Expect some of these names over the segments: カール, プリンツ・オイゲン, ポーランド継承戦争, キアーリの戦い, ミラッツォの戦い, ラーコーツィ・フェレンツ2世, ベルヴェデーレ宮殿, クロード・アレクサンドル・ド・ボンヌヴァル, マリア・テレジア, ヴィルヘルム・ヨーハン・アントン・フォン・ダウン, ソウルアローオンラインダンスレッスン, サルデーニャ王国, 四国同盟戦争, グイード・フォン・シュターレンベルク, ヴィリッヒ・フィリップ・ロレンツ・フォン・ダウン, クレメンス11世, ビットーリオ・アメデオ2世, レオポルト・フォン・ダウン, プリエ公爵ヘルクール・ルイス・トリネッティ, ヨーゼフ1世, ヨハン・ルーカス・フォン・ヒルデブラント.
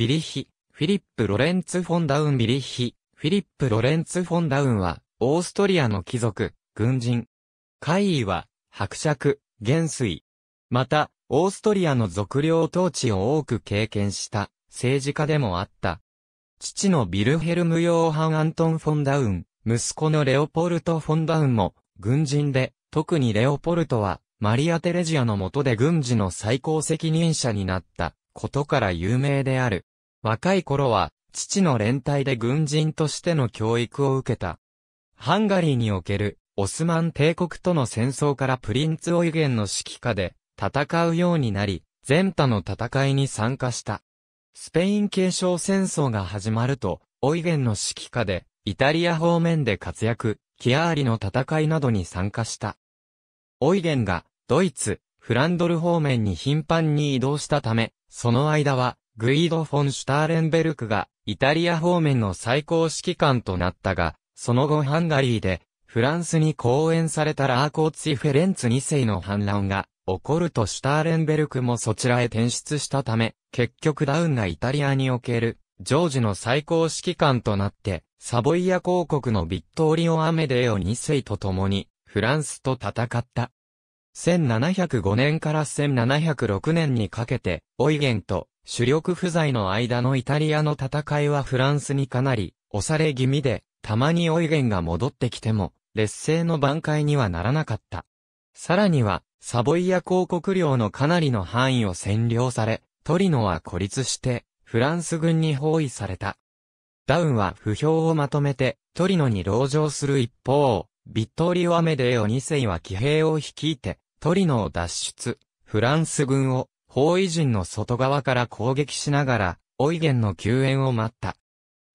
ビリッヒ、フィリップ・ロレンツ・フォンダウンビリッヒ、フィリップ・ロレンツ・フォンダウンは、オーストリアの貴族、軍人。官位は、伯爵、元帥。また、オーストリアの属領統治を多く経験した、政治家でもあった。父のヴィルヘルム・ヨーハン・アントン・フォンダウン、息子のレオポルト・フォンダウンも、軍人で、特にレオポルトは、マリア・テレジアの下で軍事の最高責任者になった、ことから有名である。若い頃は、父の連帯で軍人としての教育を受けた。ハンガリーにおける、オスマン帝国との戦争からプリンツ・オイゲンの指揮下で、戦うようになり、前多の戦いに参加した。スペイン継承戦争が始まると、オイゲンの指揮下で、イタリア方面で活躍、キアーリの戦いなどに参加した。オイゲンが、ドイツ、フランドル方面に頻繁に移動したため、その間は、グイード・フォン・シュターレンベルクが、イタリア方面の最高指揮官となったが、その後ハンガリーで、フランスに公演されたラーコーツィ・フェレンツ2世の反乱が、起こるとシュターレンベルクもそちらへ転出したため、結局ダウンがイタリアにおける、ジョージの最高指揮官となって、サボイア公国のビットーリオ・アメデオ2世と共に、フランスと戦った。1705年から1706年にかけて、オイゲンと主力不在の間のイタリアの戦いはフランスにかなり、押され気味で、たまにオイゲンが戻ってきても、劣勢の挽回にはならなかった。さらには、サボイア公国領のかなりの範囲を占領され、トリノは孤立して、フランス軍に包囲された。ダウンは不評をまとめて、トリノに籠城する一方、ビットーリオ・アメデオ2世は騎兵を率いて、トリノを脱出、フランス軍を、包囲陣の外側から攻撃しながら、オイゲンの救援を待った。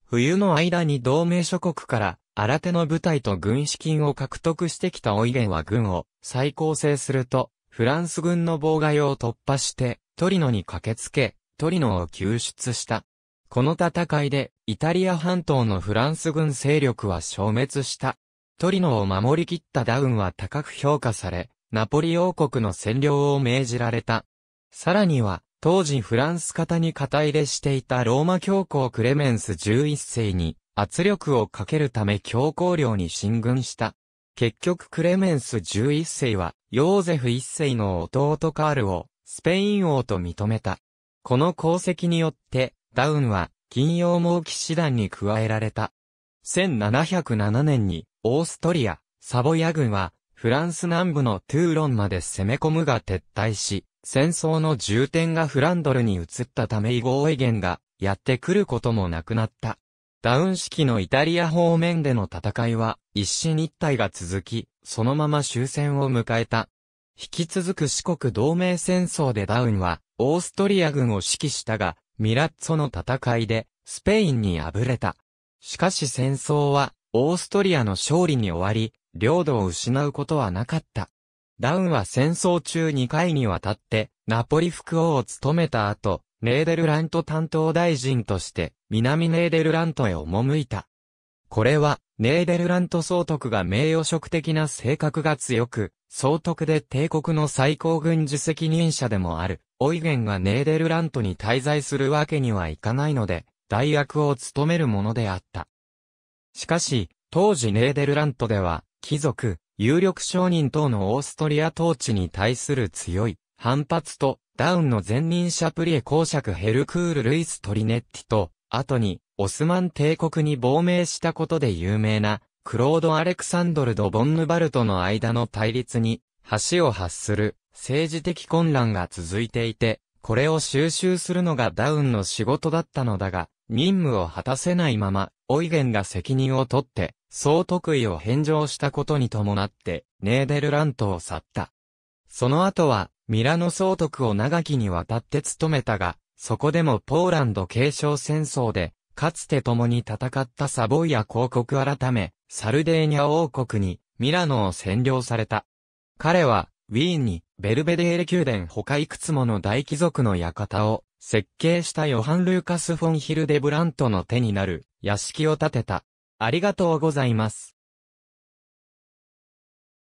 冬の間に同盟諸国から、新手の部隊と軍資金を獲得してきたオイゲンは軍を再構成すると、フランス軍の妨害を突破して、トリノに駆けつけ、トリノを救出した。この戦いで、イタリア半島のフランス軍勢力は消滅した。トリノを守り切ったダウンは高く評価され、ナポリ王国の占領を命じられた。さらには、当時フランス方に肩入れしていたローマ教皇クレメンス11世に、圧力をかけるため教皇領に進軍した。結局クレメンス11世はヨーゼフ1世の弟カールをスペイン王と認めた。この功績によってダウンは禁洋盲騎士団に加えられた。1707年にオーストリア、サボイア軍はフランス南部のトゥーロンまで攻め込むが撤退し、戦争の重点がフランドルに移ったため以後オイゲンがやってくることもなくなった。ダウン式のイタリア方面での戦いは一進一退が続き、そのまま終戦を迎えた。引き続く四国同盟戦争でダウンはオーストリア軍を指揮したが、ミラッツォの戦いでスペインに敗れた。しかし戦争はオーストリアの勝利に終わり、領土を失うことはなかった。ダウンは戦争中2回にわたってナポリ副王を務めた後、ネーデルラント担当大臣として南ネーデルラントへ赴いた。これはネーデルラント総督が名誉職的な性格が強く、総督で帝国の最高軍事責任者でもある、オイゲンがネーデルラントに滞在するわけにはいかないので、代役を務めるものであった。しかし、当時ネーデルラントでは、貴族、有力商人等のオーストリア統治に対する強い反発と、ダウンの前任者プリエ公爵ヘルクール・ルイス・トリネッティと、後に、オスマン帝国に亡命したことで有名な、クロード・アレクサンドル・ド・ボンヌバルとの間の対立に、橋を発する、政治的混乱が続いていて、これを収拾するのがダウンの仕事だったのだが、任務を果たせないまま、オイゲンが責任を取って、総督位を返上したことに伴って、ネーデルラントを去った。その後は、ミラノ総督を長きにわたって務めたが、そこでもポーランド継承戦争で、かつて共に戦ったサボイア公国改め、サルデーニャ王国にミラノを占領された。彼は、ウィーンにベルベデーレ宮殿他いくつもの大貴族の館を設計したヨハン・ルーカス・フォン・ヒルデブラントの手になる屋敷を建てた。ありがとうございます。